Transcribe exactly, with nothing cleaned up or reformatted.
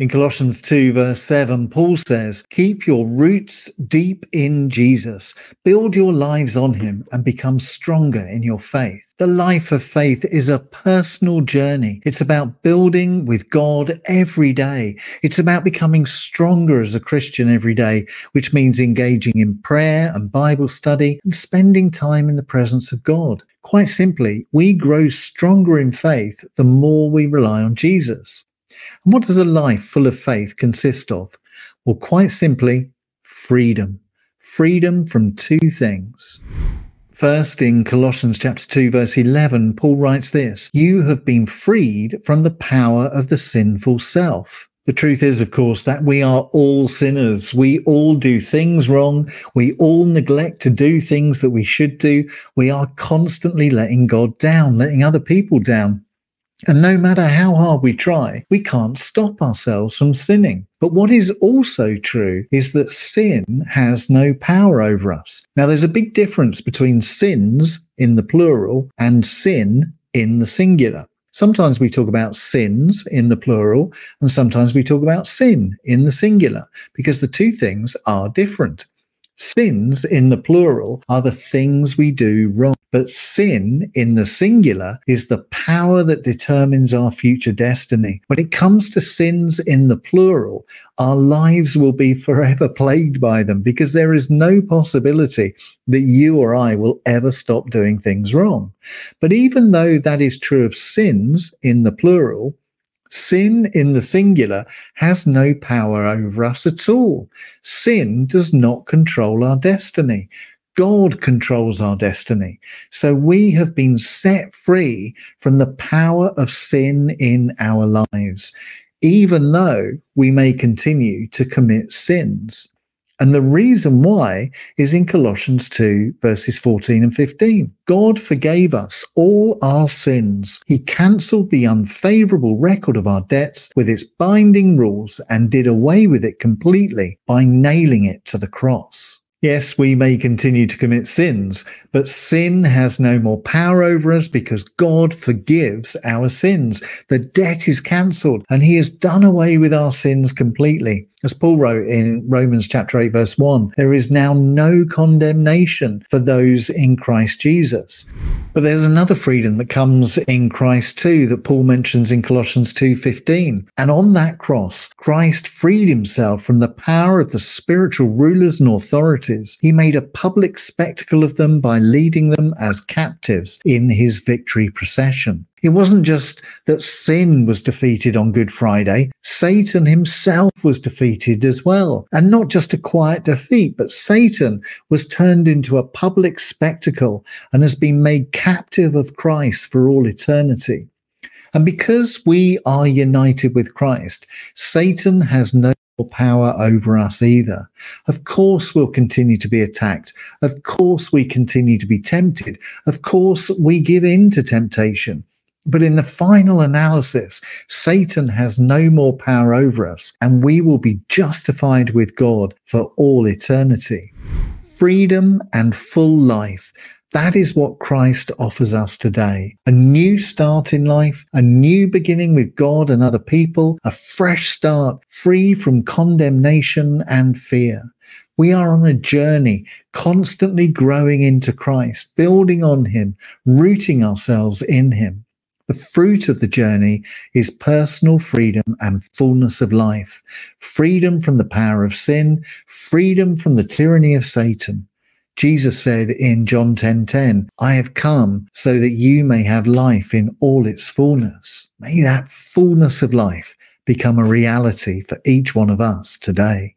In Colossians two, verse seven, Paul says, keep your roots deep in Jesus. Build your lives on him and become stronger in your faith. The life of faith is a personal journey. It's about building with God every day. It's about becoming stronger as a Christian every day, which means engaging in prayer and Bible study and spending time in the presence of God. Quite simply, we grow stronger in faith the more we rely on Jesus. And what does a life full of faith consist of? Well, quite simply, freedom. Freedom from two things. First, in Colossians chapter two, verse eleven, Paul writes this, you have been freed from the power of the sinful self. The truth is, of course, that we are all sinners. We all do things wrong. We all neglect to do things that we should do. We are constantly letting God down, letting other people down. And no matter how hard we try, we can't stop ourselves from sinning. But what is also true is that sin has no power over us. Now, there's a big difference between sins in the plural and sin in the singular. Sometimes we talk about sins in the plural, and sometimes we talk about sin in the singular, because the two things are different. Sins in the plural are the things we do wrong, but sin in the singular is the power that determines our future destiny. When it comes to sins in the plural, our lives will be forever plagued by them, because there is no possibility that you or I will ever stop doing things wrong. But even though that is true of sins in the plural, sin in the singular has no power over us at all. Sin does not control our destiny. God controls our destiny. So we have been set free from the power of sin in our lives, even though we may continue to commit sins. And the reason why is in Colossians two, verses fourteen and fifteen. God forgave us all our sins. He cancelled the unfavourable record of our debts with its binding rules and did away with it completely by nailing it to the cross. Yes, we may continue to commit sins, but sin has no more power over us because God forgives our sins. The debt is cancelled and he has done away with our sins completely. As Paul wrote in Romans chapter eight, verse one, there is now no condemnation for those in Christ Jesus. But there's another freedom that comes in Christ too that Paul mentions in Colossians two fifteen. And on that cross, Christ freed himself from the power of the spiritual rulers and authorities. He made a public spectacle of them by leading them as captives in his victory procession. It wasn't just that sin was defeated on Good Friday. Satan himself was defeated as well. And not just a quiet defeat, but Satan was turned into a public spectacle and has been made captive of Christ for all eternity. And because we are united with Christ, Satan has no or power over us either. Of course we'll continue to be attacked. Of course we continue to be tempted. Of course we give in to temptation. But in the final analysis, Satan has no more power over us, and we will be justified with God for all eternity. Freedom and full life. That is what Christ offers us today. A new start in life, a new beginning with God and other people, a fresh start, free from condemnation and fear. We are on a journey, constantly growing into Christ, building on him, rooting ourselves in him. The fruit of the journey is personal freedom and fullness of life, freedom from the power of sin, freedom from the tyranny of Satan. Jesus said in John ten ten, I have come so that you may have life in all its fullness. May that fullness of life become a reality for each one of us today.